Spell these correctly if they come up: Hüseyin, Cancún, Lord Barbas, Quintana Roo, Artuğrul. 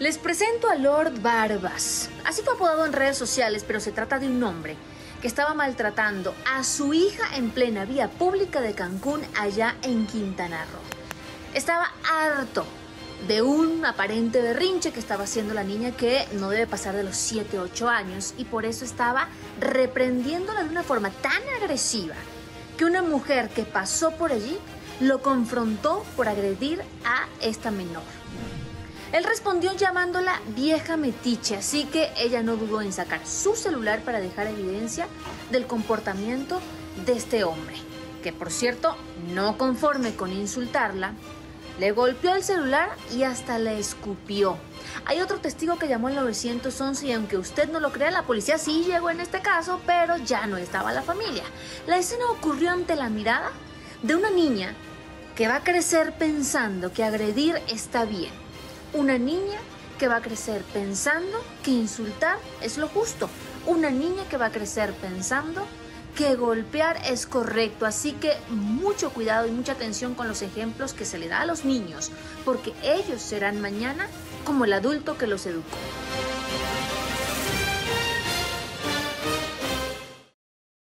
Les presento a Lord Barbas. Así fue apodado en redes sociales, pero se trata de un hombre que estaba maltratando a su hija en plena vía pública de Cancún, allá en Quintana Roo. Estaba harto de un aparente berrinche que estaba haciendo la niña, que no debe pasar de los 7, 8 años, y por eso estaba reprendiéndola de una forma tan agresiva que una mujer que pasó por allí lo confrontó por agredir a esta menor. Él respondió llamándola vieja metiche, así que ella no dudó en sacar su celular para dejar evidencia del comportamiento de este hombre, que por cierto, no conforme con insultarla, le golpeó el celular y hasta le escupió. Hay otro testigo que llamó al 911 y, aunque usted no lo crea, la policía sí llegó en este caso, pero ya no estaba la familia. La escena ocurrió ante la mirada de una niña que va a crecer pensando que agredir está bien. Una niña que va a crecer pensando que insultar es lo justo. Una niña que va a crecer pensando que golpear es correcto. Así que mucho cuidado y mucha atención con los ejemplos que se le da a los niños, porque ellos serán mañana como el adulto que los educó.